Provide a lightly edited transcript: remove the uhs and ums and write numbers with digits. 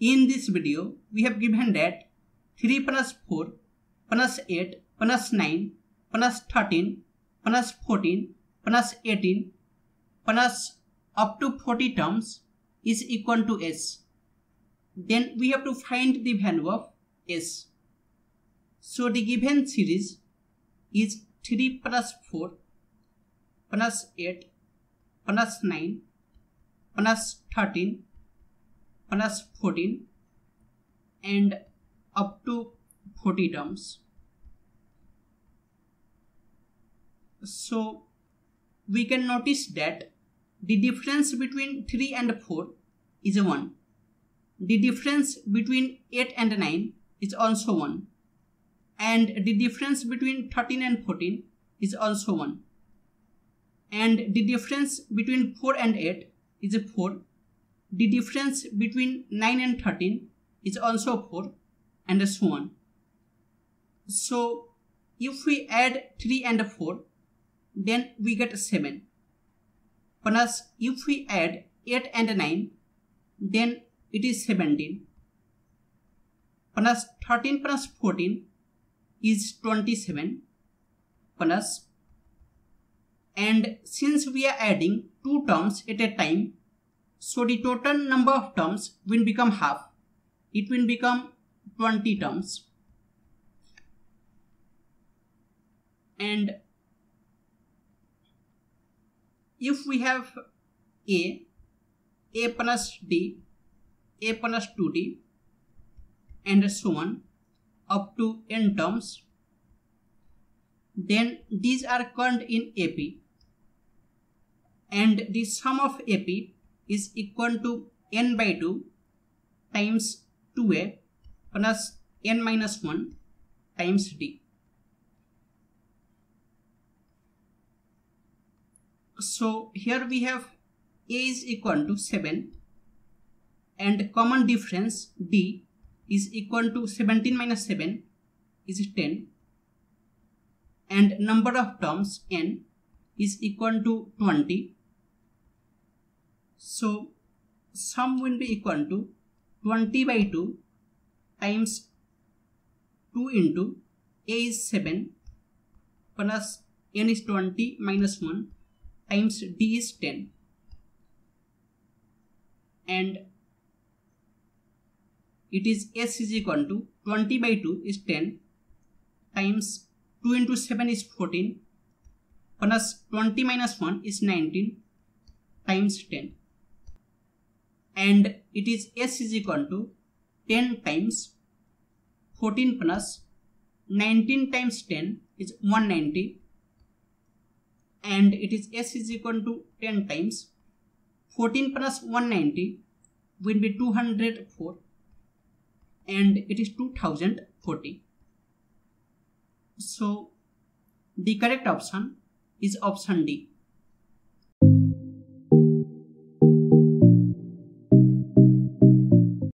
In this video, we have given that 3 plus 4 plus 8 plus 9 plus 13 plus 14 plus 18 plus up to 40 terms is equal to S. Then we have to find the value of S. So the given series is 3 plus 4 plus 8 plus 9 plus 13 plus 14 and up to 40 terms. So we can notice that the difference between 3 and 4 is 1. The difference between 8 and 9 is also 1. And the difference between 13 and 14 is also 1. And the difference between 4 and 8 is 4. The difference between 9 and 13 is also 4, and so on. So if we add 3 and 4, then we get 7. Plus if we add 8 and 9, then it is 17. Plus 13 plus 14 is 27. Plus, and since we are adding 2 terms at a time, so the total number of terms will become half. It will become 20 terms. And if we have A plus D, A plus 2D, and so on, up to n terms, then these are called in AP. And the sum of AP is equal to n by 2 times 2A plus n minus 1 times D. So here we have A is equal to 7 and common difference D is equal to 17 minus 7 is 10 and number of terms n is equal to 20. So sum will be equal to 20 by 2 times 2 into A is 7 plus n is 20 minus 1 times D is 10. And it is S is equal to 20 by 2 is 10 times 2 into 7 is 14 plus 20 minus 1 is 19 times 10. And it is S is equal to 10 times 14 plus 19 times 10 is 190. And it is S is equal to 10 times 14 plus 190 will be 204 and it is 2040. So the correct option is option D.